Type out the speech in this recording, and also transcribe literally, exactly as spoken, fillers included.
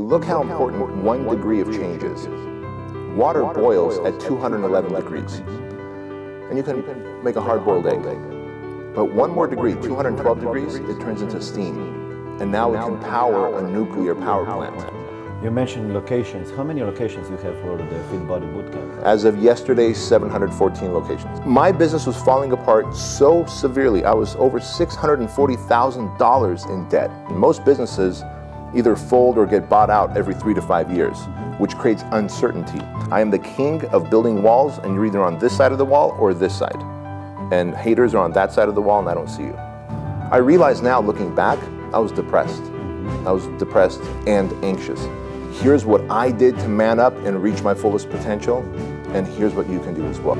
Look how important one degree of change is. Water boils at two hundred eleven degrees, and you can make a hard-boiled egg. But one more degree, two hundred twelve degrees, it turns into steam, and now it can power a nuclear power plant. You mentioned locations. How many locations do you have for the Fit Body Bootcamp? As of yesterday, seven hundred fourteen locations. My business was falling apart so severely. I was over six hundred forty thousand dollars in debt. In most businesses, either fold or get bought out every three to five years, which creates uncertainty. I am the king of building walls, and you're either on this side of the wall or this side. And haters are on that side of the wall, and I don't see you. I realize now, looking back, I was depressed. I was depressed and anxious. Here's what I did to man up and reach my fullest potential, and here's what you can do as well.